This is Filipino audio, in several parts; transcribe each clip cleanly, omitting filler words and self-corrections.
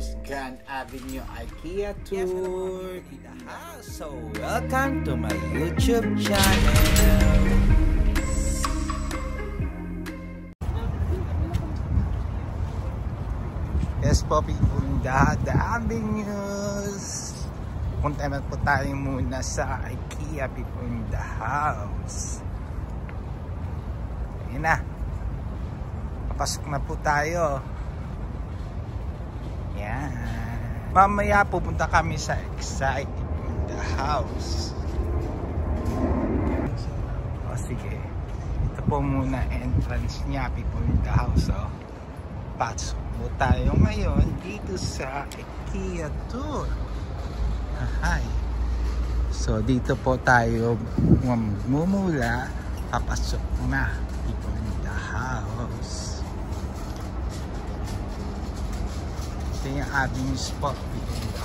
host, Grand Avenue IKEA tour. So welcome to my YouTube channel. Yes po, dahan din news. Punta naman po tayo muna sa IKEA people in the house. Ayan na. Papasok na po tayo. Ayan. Mamaya pupunta kami sa Excite in the house. O sige. Ito po muna entrance niya people in the house. Oh. Pasok po tayo ngayon dito sa IKEA tour. Ahay. So dito po tayo mumula, papasok na people in the house. Ito yung avenue spot people in the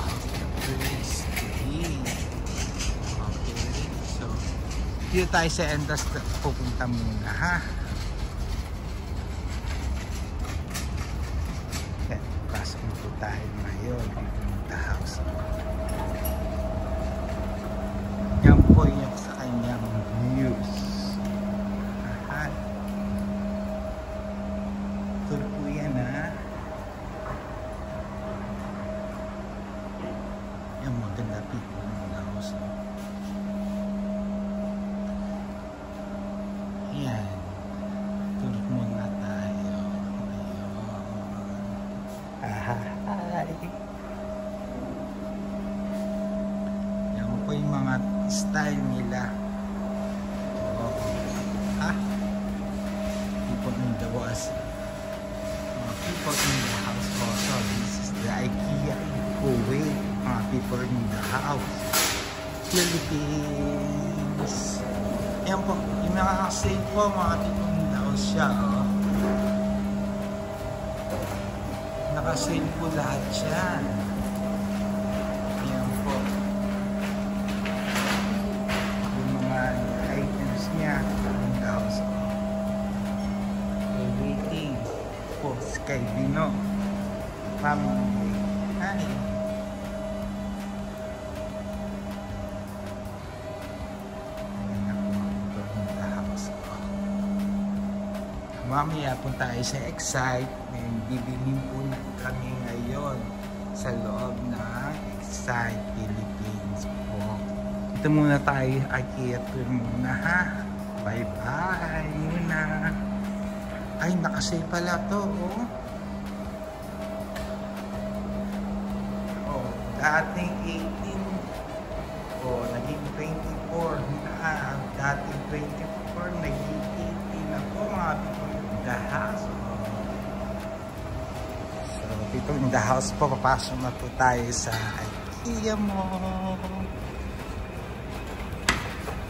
house. Okay. So dito tayo sa endas pupunta muna ha. Tayo ngayon in the house. Yan po yung sa kanyang views. Ahan. Tuloy po yan ha. Yung maganda people in the house. Yan. Tuloy muna tayo. Ayun. Aha. Yan po yung mga style nila. People in the house. People in the house also. This is the IKEA in Kuwait. Mga people in the house. Philippines. Yan po. Yung mga same po mga people in the house siya. Naka-sale po lahat siya. Ayan po. Yung mga items niya. Everything po. Kay Bino. Family. Hi. Ayan ako. Mamaya punta tayo sa Excite. Bibilin po kami ngayon sa loob ng Excite Philippines po. Ito muna tayo, IKEA tour muna ha. Bye bye muna. Ay, nakasay pala to oh. Oh, dating 18 oh, naging 24 na. Dating 24, naging 18 na po mga people in the house. Dito in the house po, papasok na po tayo sa IKEA mall.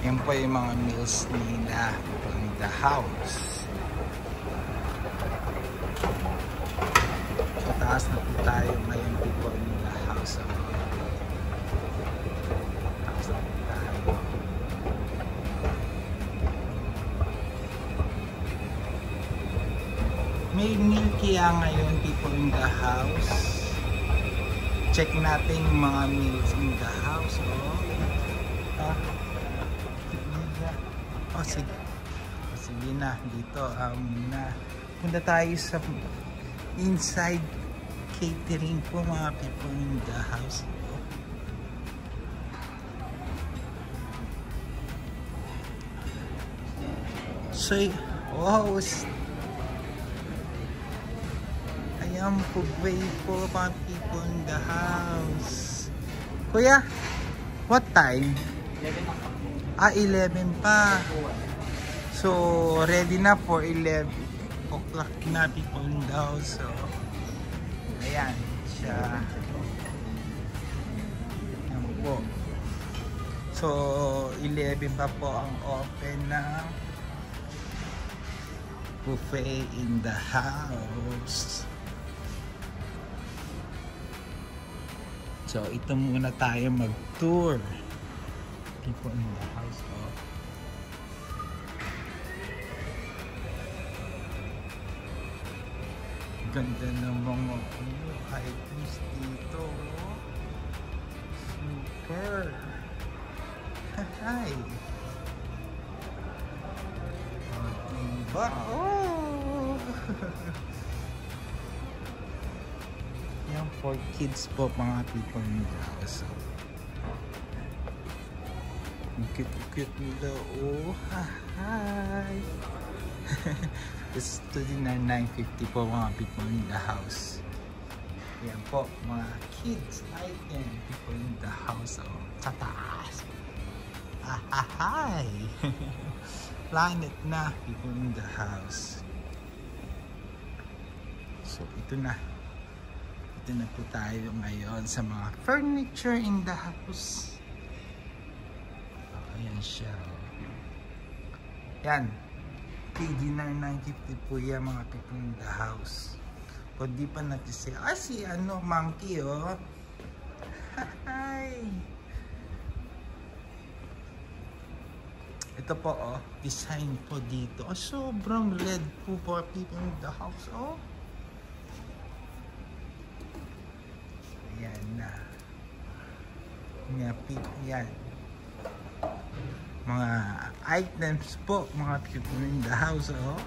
Yan po yung mga meals nila in the house. Sa taas na po tayo ngayon dito in the house. Taas na po tayo. May meal kaya ngayon people in the house. Check natin yung mga meals in the house. Oh, oh sige. Oh, sige na. Dito. Na. Punta tayo sa inside catering po mga people in the house. Oh. So, oh, ayan po, wait po mga people in the house. Kuya, what time? 11 pa. Ah, 11 pa. So, ready na for 11 o'clock na people in the house. So, ayan siya. Ayan po. So, 11 pa po ang open na buffet in the house. So, ito muna tayo mag-tour. People in the house, oh. Ganda ng mga view items dito. Super! Hi! O, diba? Oh! Yan for kids po mga people nila. So, ang cute-cute nila. Oh! Hi! This is 29,950 po mga people in the house. Ayan po, mga kids item people in the house. Oh, tataas! Ahahay! Planet na people in the house. So, ito na. Ito na po tayo ngayon sa mga furniture in the house. Oh, ayan siya. Ayan. $39,950 po yan mga people in the house. O di pa natin siya. Ah, si ano, monkey oh. Hi! Ito po oh, design po dito. Oh, sobrang red po po people in the house oh. Ayan na. Ngapit yan. Mga items po, mga people in the house, oh.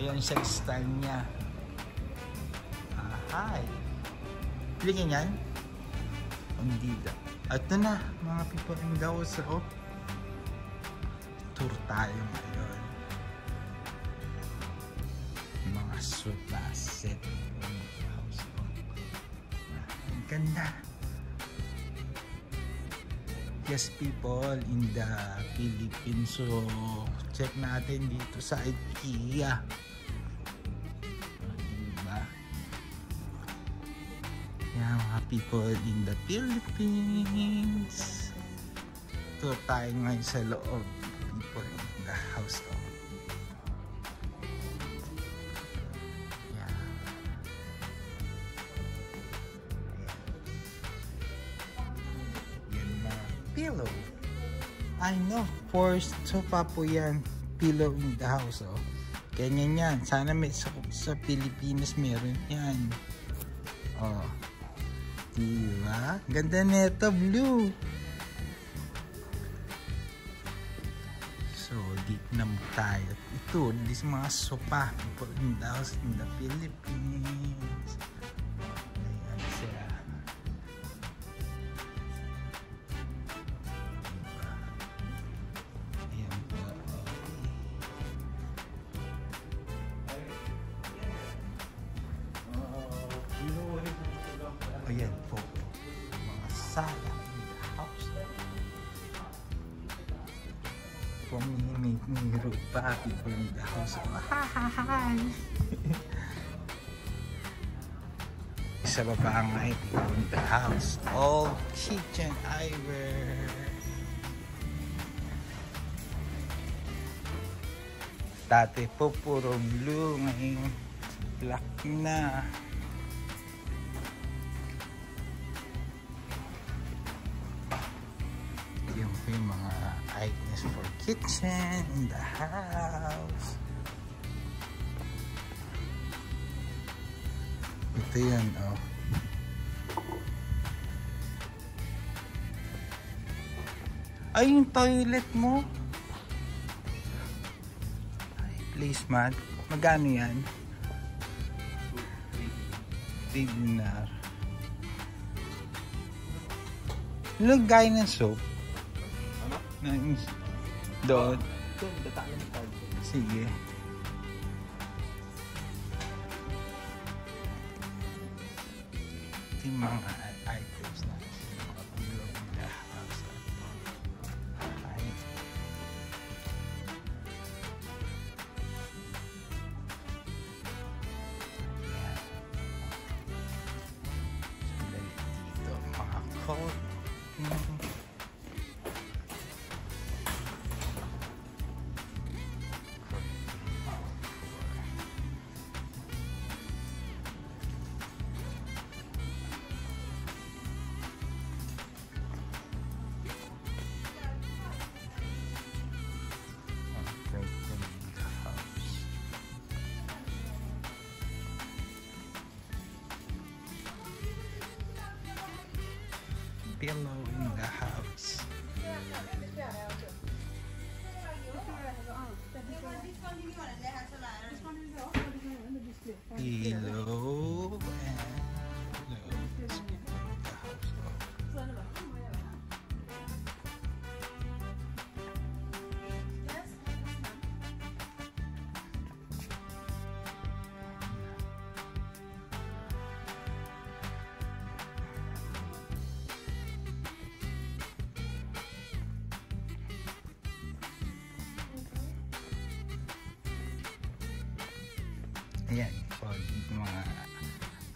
Ayan siya style niya. Ahay. Piliin yan. Undida. Ito na, mga people in the house, oh. Tour tayo ngayon. Mga sofa set in the house, oh. Ang ganda. Yes people in the Philippines, so check natin dito sa IKEA. Diba? Yan mga people in the Philippines. Ito tayo ngayon sa loob, people in the house. Pillow. I know, for sofa po yan, pillow in the house, oh. Ganyan yan. Sana may sa Pilipinas meron yan. Oh. Diba? Ganda neto, blue. So, dito na tayo. Ito, this mga sofa in the house in the Philippines. Ayan siya. Ayan po, mga sala in the house. Pumimiro pa people in the house. Hi! Sa baba ang mga people in the house. All kitchen eyewear. Dati po puro blue, ngayon black na. Yung mga items for kitchen in the house. Ito yan oh. Ay yung toilet mo. Ay, placemat. Magano yan? $3. Look guy ng soap. Doon. Doon, dataan ng card. Sige. Ito yung mga items na sandali dito, mga coat. pillow in the house. Pillow and clothes. And for my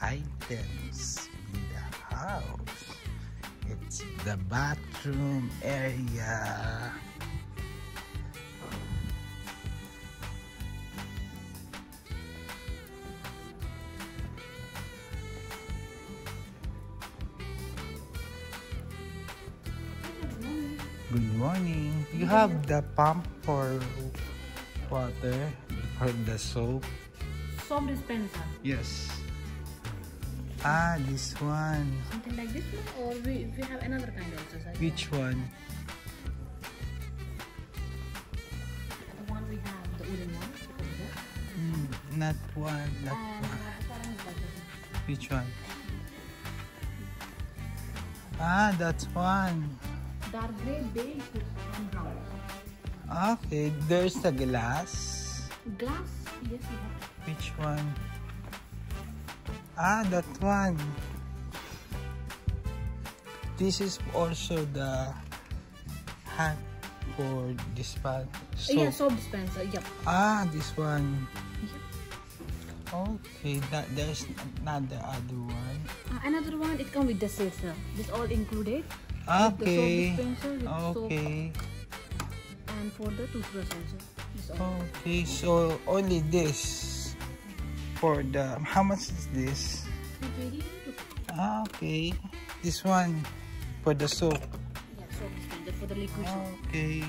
items in the house, it's the bathroom area. Good morning. You have the pump for water, for the soap. Soap dispenser. Yes. Ah, this one. Something like this one, or we have another kind also. Which one? The one we have, the wooden one. Not one, that one. Which one? Ah, that's one. Dark grey, beige, and brown. Okay, there's a glass. Glass? Yes, we have. Which one? Ah, that one. This is also the hat for this part. Yeah, soap dispenser. Yep. Ah, this one. Yep. Okay, that there's not the other one. Another one. It comes with the seltzer. This all included. Okay. With the soap dispenser, with okay. Soap. And for the toothbrush also. Okay, so only this. For the how much is this? Okay, this one for the soap. Yeah, soap is for the liquid. Okay.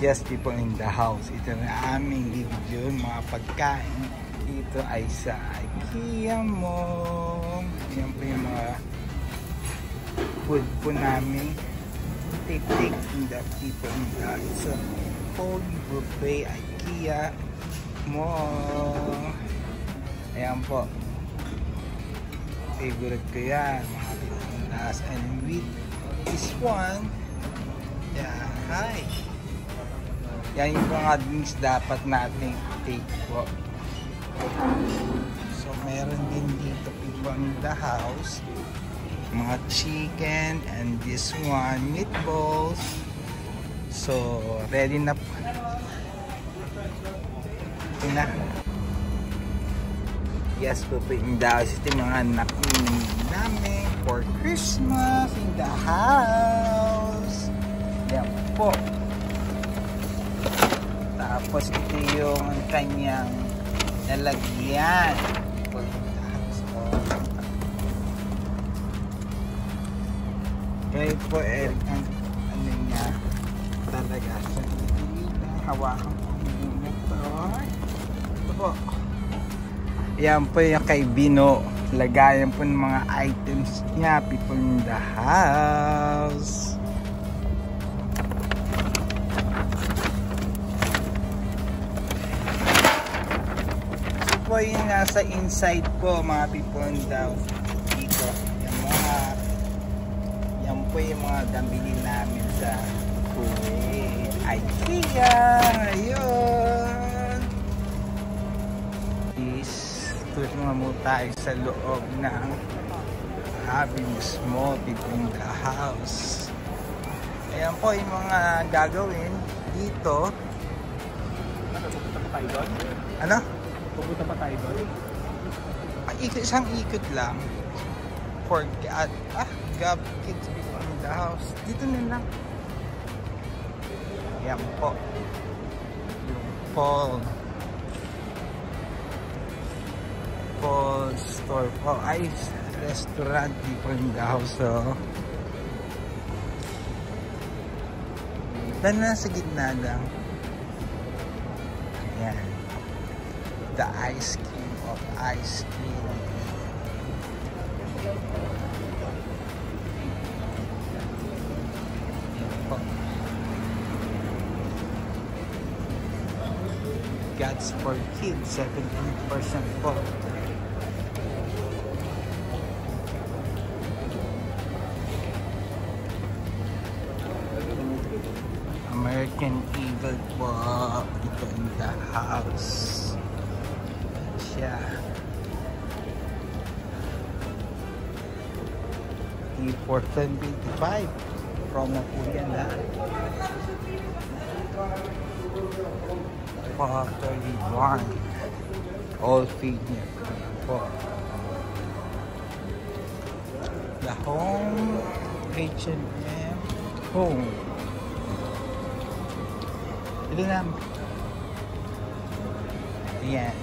Yes, people in the house. Ito na aming video, mga pagkain. Ito ay sa IKEA mo. Yan po yung mga food po namin. Tik-tik in the people in the house. It's a whole buffet IKEA. Mo. Ayan po. Favorite ko yan. Mahalas and with this one. Yan. Hi. Yan yung mga drinks dapat nating take po. So meron din dito people in the house. Mga chicken and this one meatballs. So ready na po. Na. Yes, pupunta in the house. Ito yung mga nakinig namin for Christmas in the house. Yan po. Tapos ito yung kanyang nalagyan. Kaya po, Eric, ano nga talaga sa hawakan po yung motor. Po. Yan po yung kay Bino. Lagayan po ng mga items niya. People in the house. So po yung nasa inside po mga people in the house. Dito. Yan po yung mga dambili namin sa Kuwait. IKEA. Ayun. Tutungo tayo sa loob ng having small people in the house. Ayan po yung mga gagawin dito. Pupunta pa tayo doon? Ano? Pupunta pa tayo doon? Isang ikot lang. For gab kids people in the house. Dito na lang. Ayan po. Yung Paul. Store po ay restaurant dito in the house. So dyan na sa gitna lang. Ayan. The ice cream of ice cream. that's for kids, 17% off. American Eagle po, ito in the house. Siya. $4.25 from Korea na. $4.31 all feed niya po. The home, H&M home. Ito na. Ayan.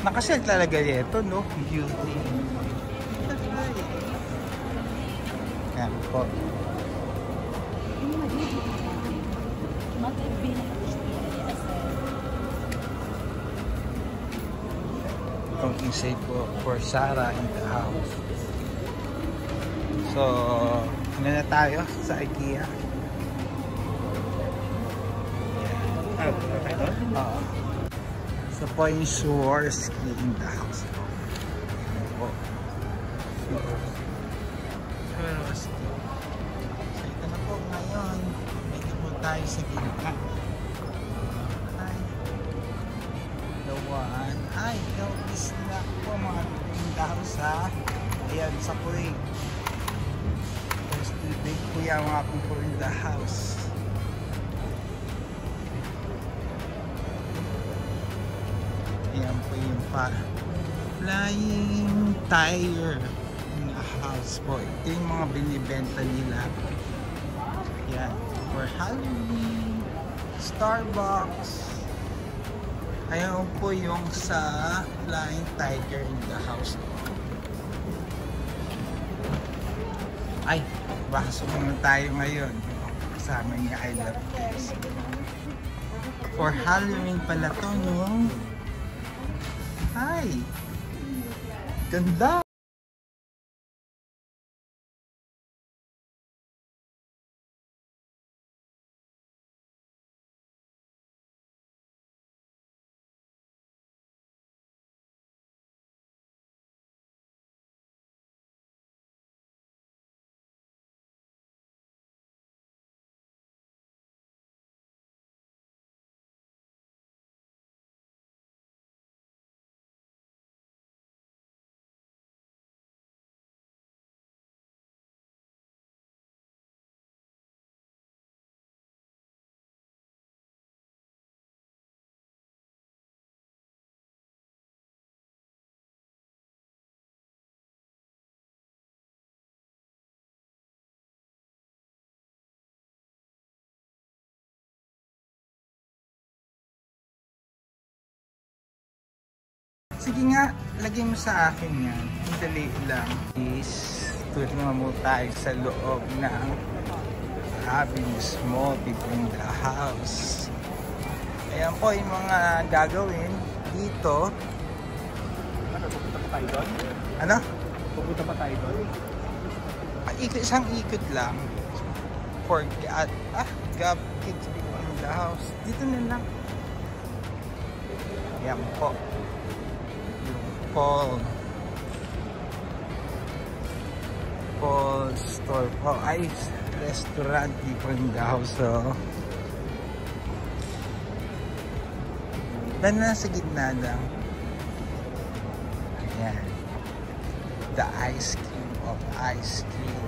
Nakasil talaga dito, no? Beauty. Ayan po. Itong insay po for Sarah in the house. So, ano na tayo sa IKEA? Ito po yung Swarovski in the house. Ayan po. Swarovski. So ito na po ngayon. Dito po tayo sa gilita. The one. Ay, ito is na po mga in the house, ha. Ayan, sa kuwi. First day po yung mga po in the house. Ayan po yung Flying Tiger na house po. Ito yung mga binibenta nila. Ayan. For Halloween, Starbucks. Ayan po yung sa Flying Tiger in the house. Ay, baka sumunod tayo ngayon. Kasama niya I love this. For Halloween pala to, no? Hi! Ganda! Sige nga, lagay mo sa akin yan. Dali lang. Is, turma mo tayo sa loob ng happiness mo in the house. Ayan po yung mga gagawin dito. Ano, pupunta pa tayo doon? Ano? Pupunta pa tayo doon? Isang ikot lang. For God kids in the house. Dito na lang. Ayan po. Paul store, Paul Ice restaurant dito in the house, oh. Doon na sa gitna lang. Ayan. The ice cream of ice cream.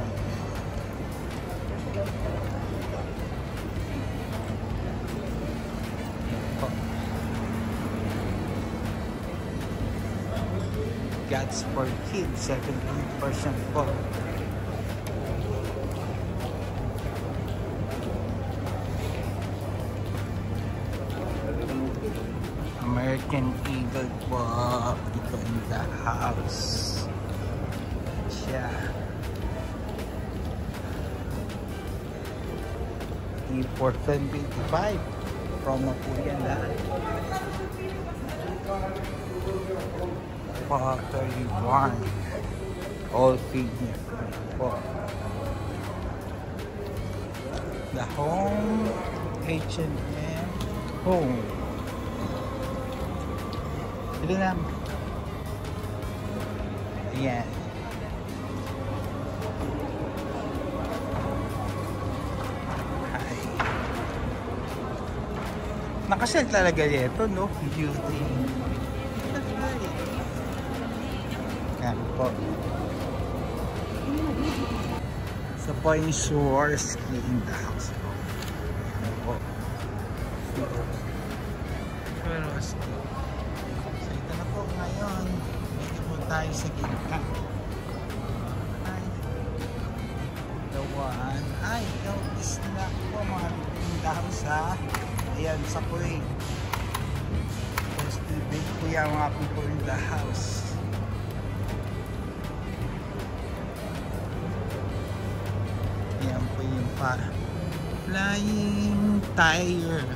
That's for kids, 17% off. American Eagle po, ito in the house. Siya. $4.25 from Korea na. $4.31 all feed niya po. the home, H&M home. Yeah. Hi. Nakasell talaga dito, no? Beauty. Yan po. So po yung Swarovski in the house po. Yan po. Swarovski. So ito na po ngayon. Dito po tayo sa kita. The one. Ay, ito is na po mga in the house ha. Ayan, sa po eh. First event po yan mga people in the house. Flying Tiger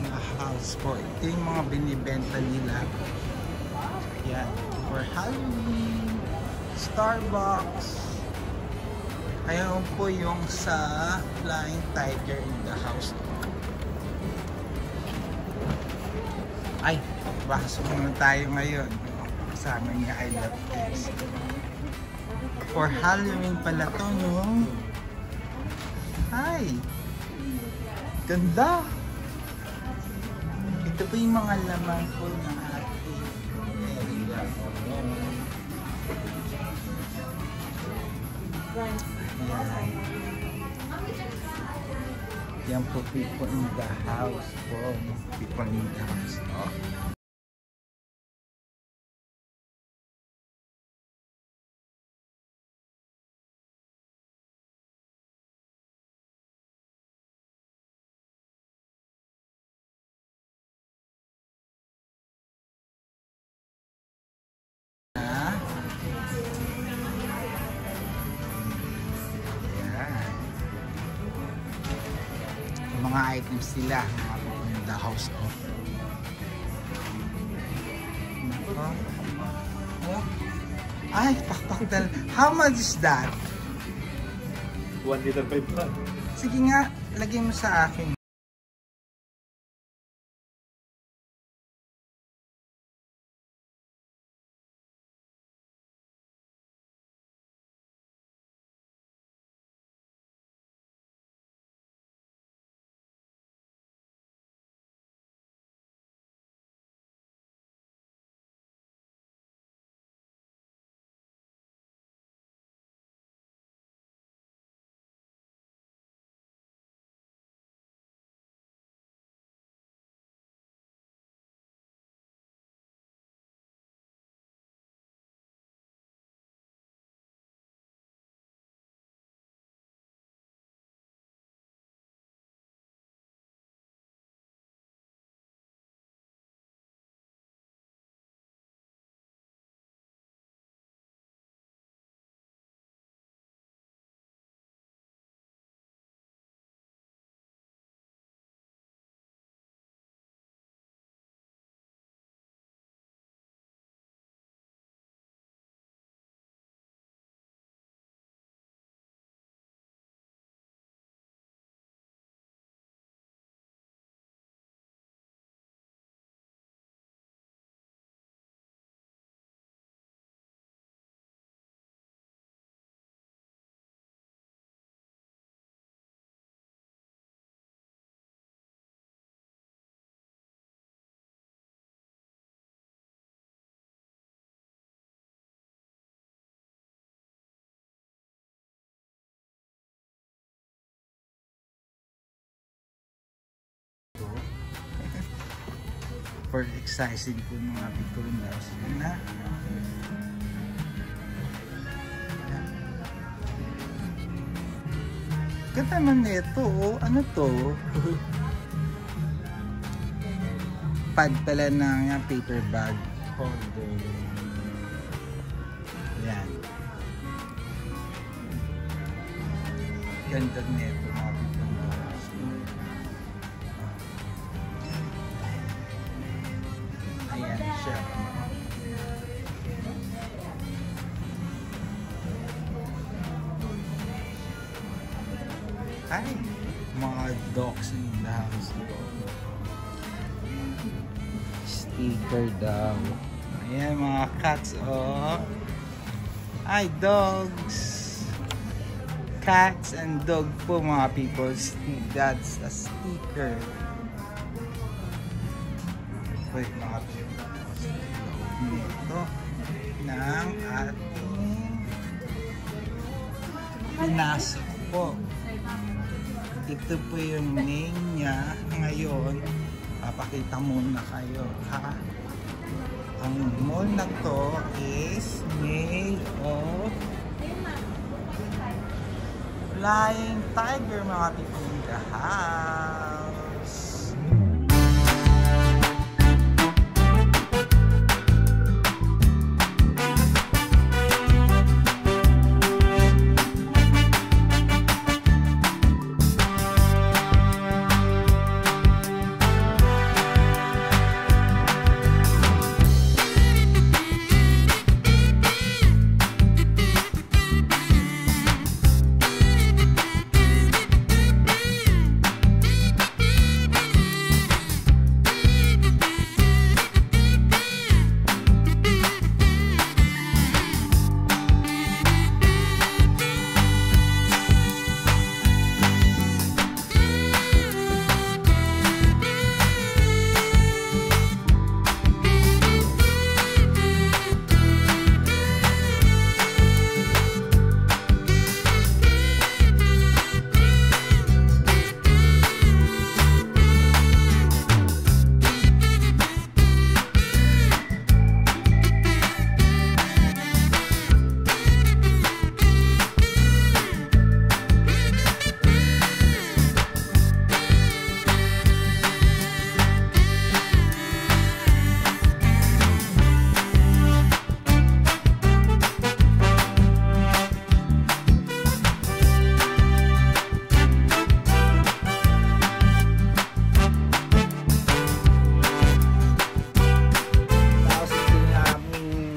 na house po. Ito yung mga binibenta nila. Yan. For Halloween. Starbucks. Ayan po yung sa Flying Tiger in the house. Ay, baso muna tayo ngayon. Kasama niya I love this. For Halloween pala to yung ay! Ganda! Ito po yung mga laman po ng ating area. Yan po, people in the house po. People in the house, no? Mga items sila mga in the house of ay pakpak dal how much is that? 1.5 liters lang. Sige nga, lagay mo sa akin. For exercising po mga people in the house na ganda man nito, ano to? Pad pala ng paper bag holder. Yan ganda nito mga people in the house. Hi. Mga dogs in the house. Sticker daw. Ayan mga cats, oh. Ay, dogs. Cats and dog po mga people. That's a sticker. Wait mga people. Ito ng ating pinasok po. Ito po yung name niya ngayon. Papakita muna kayo, ha? Ang mall na to is made of Flying Tiger mga people in the house.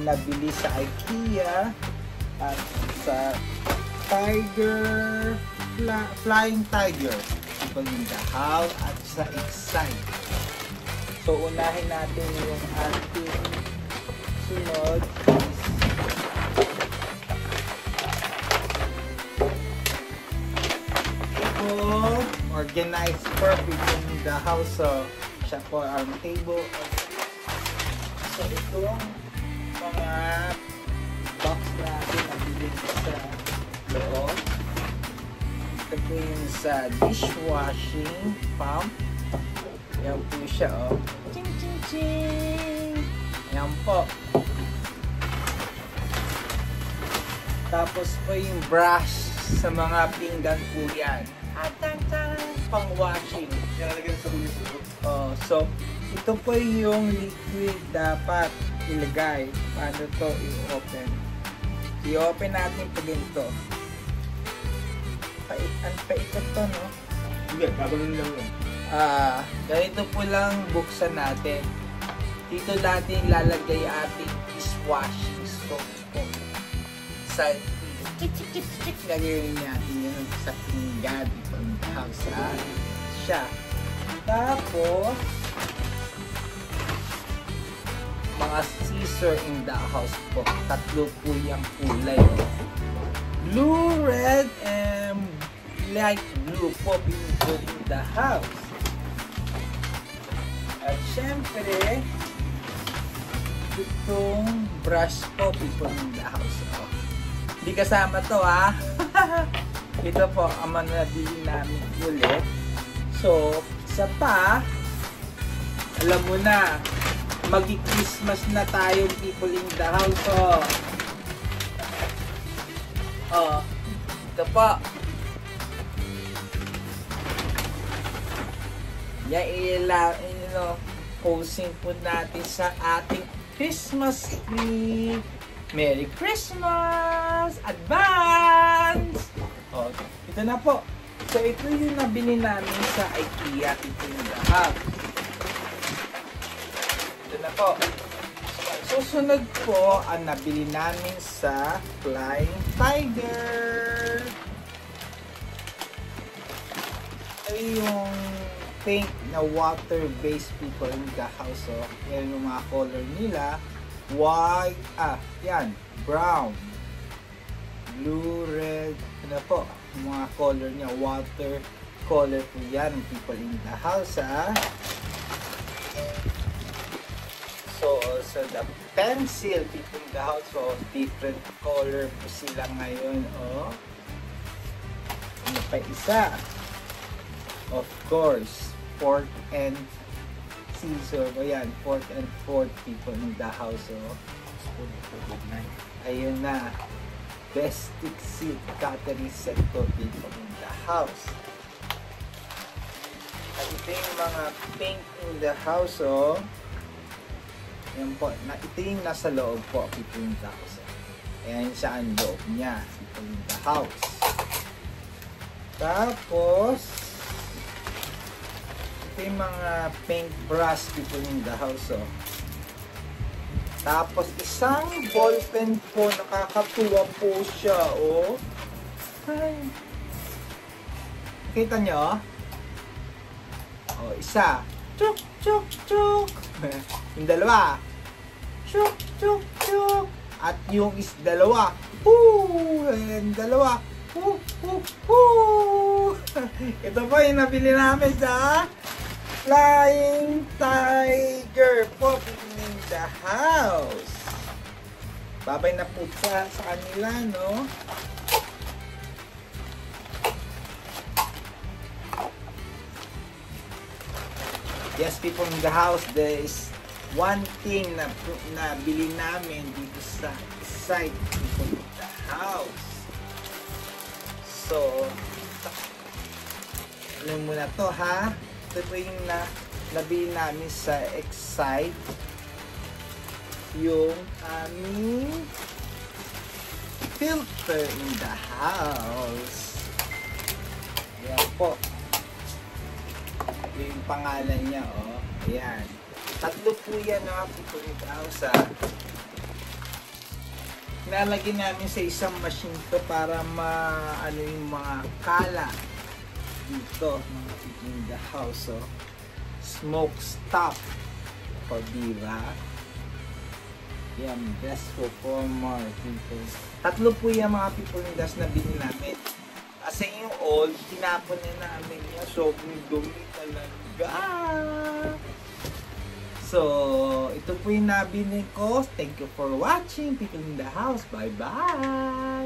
Nabili sa IKEA at sa Tiger, Flying Tiger people in the house at sa Excite. So unahin natin yung ating sunod is people organized perfect in the house. So siya po ang table. So itong mga box natin nabilin sa loob. Ito po yung sa dishwashing pump. Ayan po siya, oh. Ching ching ching! Ayan po. Tapos po yung brush sa mga pinggan po yan. Pang washing. Nalagyan sa ulit. Oh, so ito po yung liquid dapat ilagay. Paano to i-open? I-open natin pa ganito. Ang paikot to, no? Hindi, babagin lang yun. Ganito po lang buksan natin. Dito natin lalagay ating dishwashing soap po. Sa chik-chik-chik-chik. Lagayin natin yun sa pinggan. Itong hausahan siya. Tapos mga scissor in the house po. Tatlo po yung kulay. Blue, red, and light blue po people in the house. At syempre, itong brush po people in the house. Oh. Hindi kasama to, ha? Ito po ang manadili namin ulit. So, isa pa, alam mo na, magi-Christmas na tayo people in the house, oh. Oh, ito po. Yan, posing po natin sa ating Christmas tree. Merry Christmas! Advance! Oh, ito na po. So, ito yung nabili namin sa IKEA people in the house. Na po. Susunod po ang nabili namin sa Flying Tiger. Ayun yung paint na water-based people in the house. So, yan yung mga color nila. White, yan, brown, blue, red, ano po, mga color niya, water color po yan, people in the house, So, also the pencil, people in the house, so different color po sila ngayon, Ano pa isa? Of course, fork and scissor. Ayan, fork and fork people in the house. Ayun na. Best stick seat cutlery set to people in the house. At ito yung mga pink in the house. Ayan po. Ito yung nasa loob po people in the house. Ayan siya ang loob niya people in the house. Tapos ito yung mga paintbrush dito in the house, Tapos, isang ballpen po. Nakakatuwa po siya, Ay. Kita nyo? Isa. Chuk, chuk, chuk. Yung dalawa. Chuk, chuk, chuk. At yung dalawa. Woo! And dalawa. Woo, woo, woo. Ito po yung nabili namin sa Flying Tiger po in the house. Babay na po sa kanila, no? Yes, people in the house, there is one thing na bili namin dito sa site people in the house. So, alam mo na to, ha? Ito po yung nabili namin sa Excite yung aming filter in the house. Ayan po. Yung pangalan niya, Ayan. Tatlo po yan people in the house, Nalagyan namin sa isang machine to para ano yung mga kala dito mga people in the house, smoke stop o diba yan, best performer people. Tatlo po yung mga people in the house na binin namin kasi yung old tinapon na namin yan, sobrang dumi talaga, so ito po yung nabinin ko. Thank you for watching people in the house, bye bye.